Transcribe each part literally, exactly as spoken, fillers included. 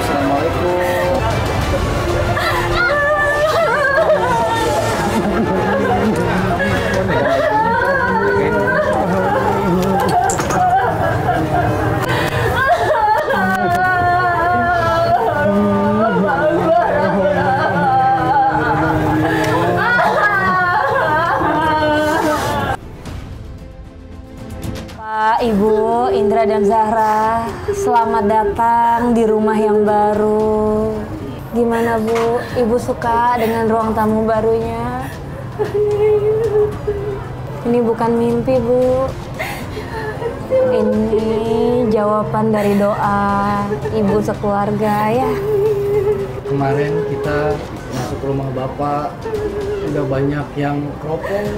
Assalamualaikum. Ibu, Indra dan Zahra, selamat datang di rumah yang baru. Gimana Bu, Ibu suka dengan ruang tamu barunya? Ini bukan mimpi Bu, ini jawaban dari doa Ibu sekeluarga ya. Kemarin kita masuk rumah Bapak, udah banyak yang keropong.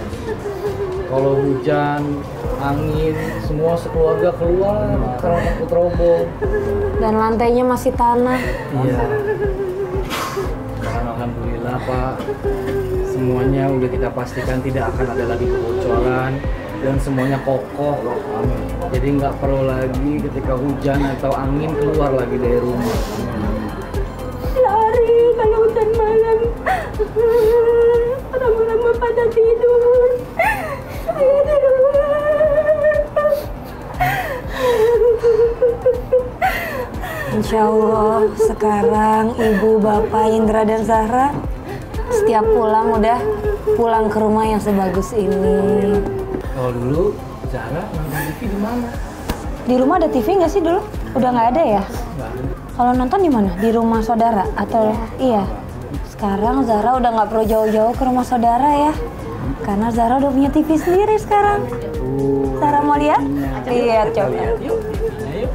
Kalau hujan, angin, semua sekeluarga keluar karena takut roboh. Dan lantainya masih tanah. Iya. Dan alhamdulillah Pak, semuanya udah kita pastikan tidak akan ada lagi kebocoran dan semuanya kokoh. Amin. Jadi nggak perlu lagi ketika hujan atau angin keluar lagi dari rumah. Amin. Lari kalau hujan malam, orang-orang pada tidur. Saya di luar. Insya Allah sekarang Ibu, Bapak, Indra dan Zahra setiap pulang udah pulang ke rumah yang sebagus ini. Kalau oh, dulu Zahra nonton T V di mana? Di rumah ada T V nggak sih dulu? Udah nggak ada ya? Kalau nonton di mana? Di rumah saudara atau iya? Sekarang Zahra udah nggak perlu jauh-jauh ke rumah saudara ya. Karena Zahra udah punya T V sendiri sekarang. Oh, Zahra mau lihat? Lihat coba. Lihat, yuk. Ayo.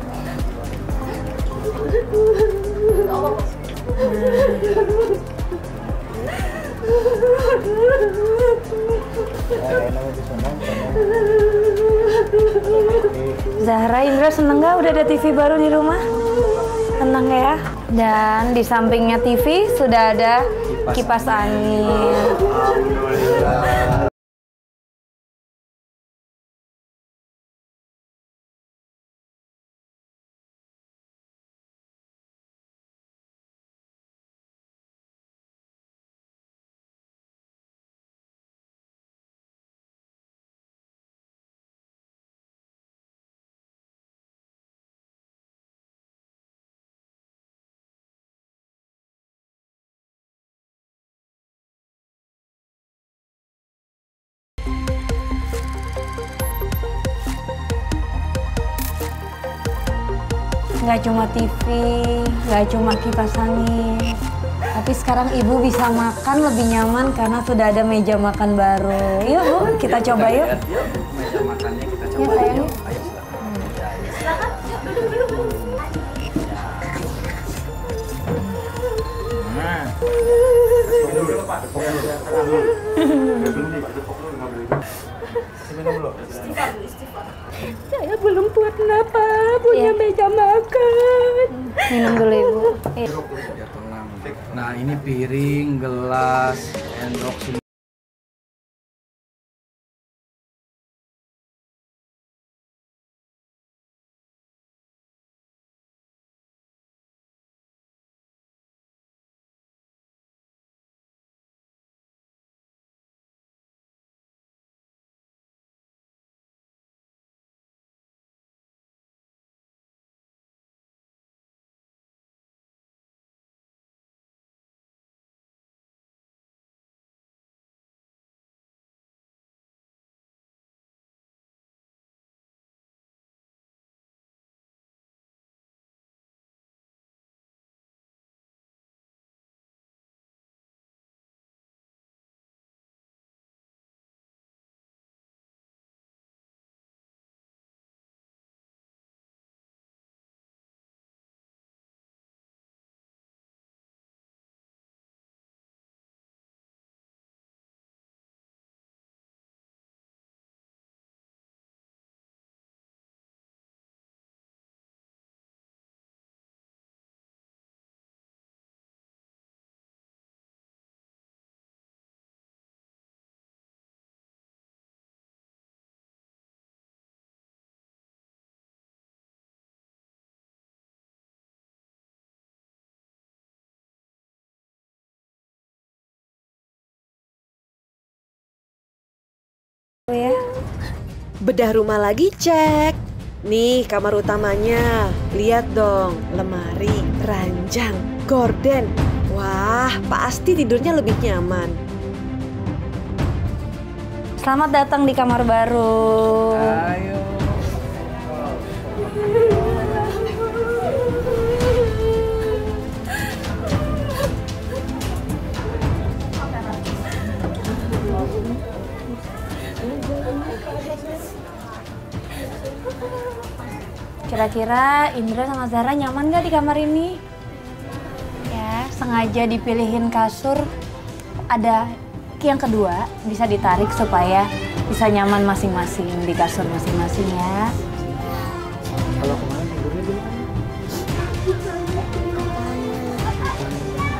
Zahra, Indra seneng gak udah ada T V baru di rumah? Seneng ya. Dan di sampingnya T V sudah ada kipas, kipas angin. Alhamdulillah. Nggak cuma T V, nggak cuma kipas angin, tapi sekarang Ibu bisa makan lebih nyaman karena sudah ada meja makan baru. Yuk Bu, kita coba yuk. Yuk, meja makannya kita coba yuk. Ayo silakan. Silakan, yuk duduk dulu. Nah, duduk dulu Pak. Belum Pak, duduk dulu nggak boleh. Istighfar, istighfar. Saya belum kuat kenapa punya yeah. meja makan. Minum dulu Ibu. Nah ini piring, gelas, endok semua. Bedah rumah lagi, cek. Nih kamar utamanya. Lihat dong, lemari, ranjang, gorden. Wah, pasti tidurnya lebih nyaman. Selamat datang di kamar baru. Ayo. Kira-kira Indra sama Zara nyaman gak di kamar ini? Ya, sengaja dipilihin kasur. Ada yang kedua, bisa ditarik supaya bisa nyaman masing-masing di kasur masing-masing ya. Kalau kemarin tidurnya dulu kan?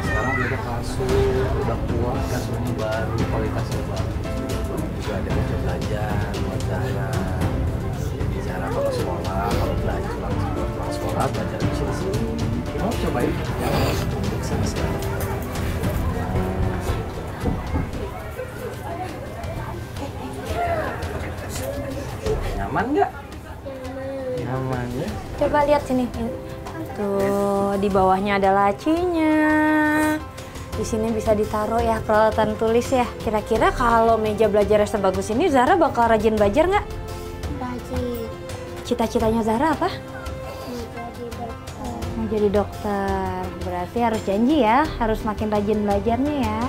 Sekarang udah kasur, udah kuat, kasurnya baru, kualitasnya baru. Juga ada belajar, buat Zara. Jadi Zara kalau sekolah, kalau belajar langsung buat sekolah, belajar di sini. Mau cobain? Ya, periksa sekarang. Nyaman nggak? Nyaman ya. Coba lihat sini. Tuh, di bawahnya ada lacinya. Di sini bisa ditaruh ya peralatan tulis ya. Kira-kira kalau meja belajarnya sebagus ini, Zara bakal rajin belajar nggak? Rajin. Cita-citanya Zara apa? Menjadi dokter. Menjadi dokter. Berarti harus janji ya, harus makin rajin belajarnya ya. Iya.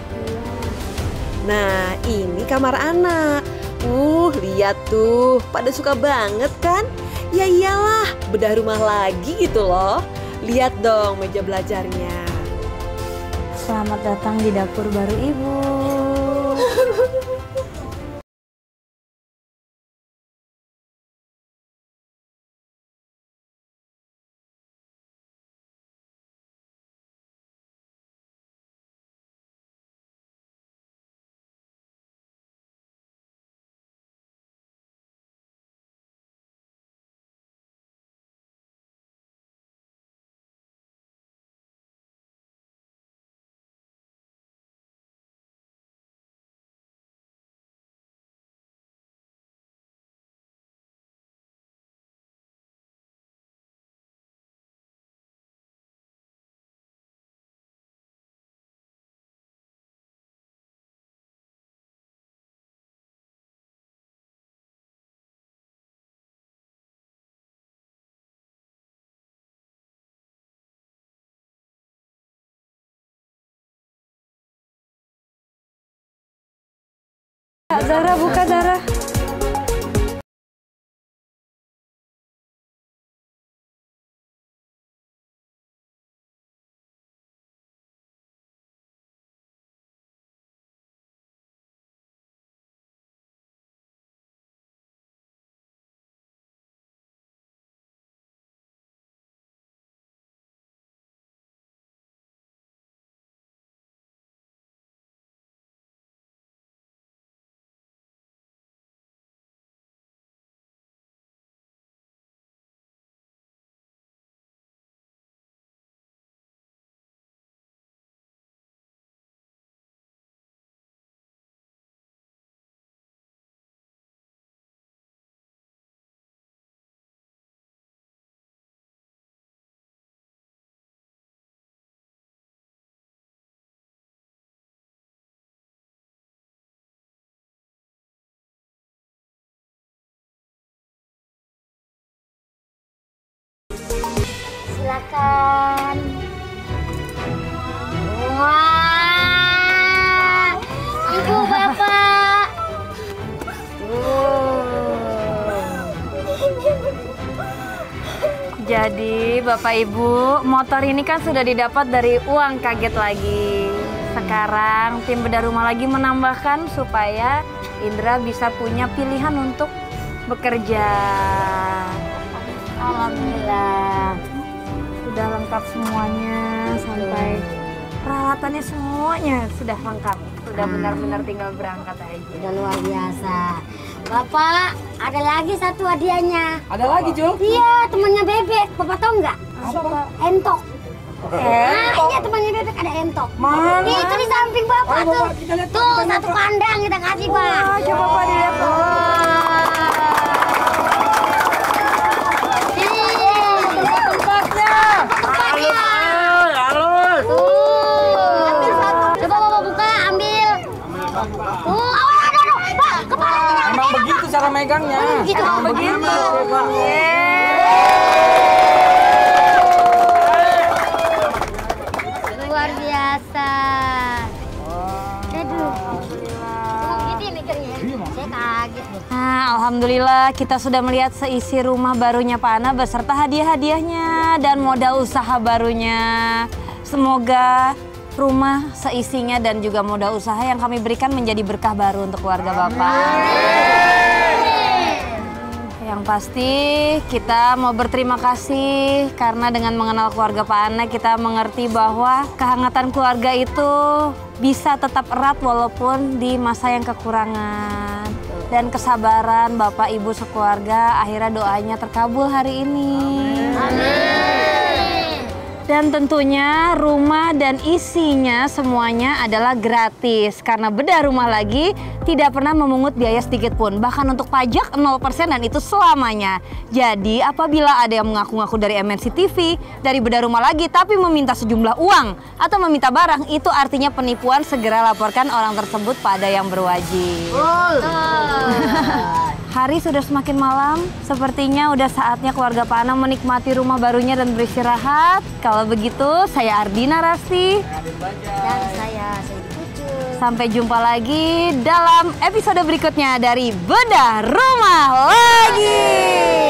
Nah, ini kamar anak. Uh, lihat tuh, pada suka banget kan? Ya iyalah, bedah rumah lagi gitu loh. Lihat dong meja belajarnya. Selamat datang di dapur baru ibu. Zara, buka Zara. Silakan. Wah, ibu bapak. Jadi bapak ibu, motor ini kan sudah didapat dari uang kaget lagi. Sekarang tim bedah rumah lagi menambahkan supaya Indra bisa punya pilihan untuk bekerja. Alhamdulillah. Sudah lengkap semuanya, sampai peralatannya semuanya sudah lengkap. Sudah benar-benar tinggal berangkat aja. Udah luar biasa. Bapak, ada lagi satu hadiahnya. Ada Bapak. Lagi, Jo? Iya, temannya Bebek. Bapak tahu nggak? Apa? Entok. Nah, iya temannya Bebek ada entok. Mana? Itu di samping Bapak tuh. Tuh, satu kandang kita kasih, Pak. Coba Pak dilihat, Pak. megangnya. Oh, gitu. Emang begitu. Yeay. Luar biasa. Aduh. Gitu mikirnya. Saya kaget. Nah, alhamdulillah kita sudah melihat seisi rumah barunya Pak Ana beserta hadiah-hadiahnya dan modal usaha barunya. Semoga rumah seisinya dan juga modal usaha yang kami berikan menjadi berkah baru untuk keluarga Bapak. Amin. Yang pasti kita mau berterima kasih karena dengan mengenal keluarga Pak Ana kita mengerti bahwa kehangatan keluarga itu bisa tetap erat walaupun di masa yang kekurangan. Dan kesabaran Bapak Ibu sekeluarga akhirnya doanya terkabul hari ini. Amin. Dan tentunya rumah dan isinya semuanya adalah gratis. Karena Bedah Rumah Lagi tidak pernah memungut biaya sedikit pun. Bahkan untuk pajak nol persen dan itu selamanya. Jadi apabila ada yang mengaku-ngaku dari M N C T V, dari Bedah Rumah Lagi tapi meminta sejumlah uang atau meminta barang, itu artinya penipuan. Segera laporkan orang tersebut pada yang berwajib. Hari sudah semakin malam, sepertinya udah saatnya keluarga Pak Ana menikmati rumah barunya dan beristirahat. Kalau begitu, saya Ardina Rasti. Dan saya Sayyucucu. Sampai jumpa lagi dalam episode berikutnya dari Bedah Rumah Lagi.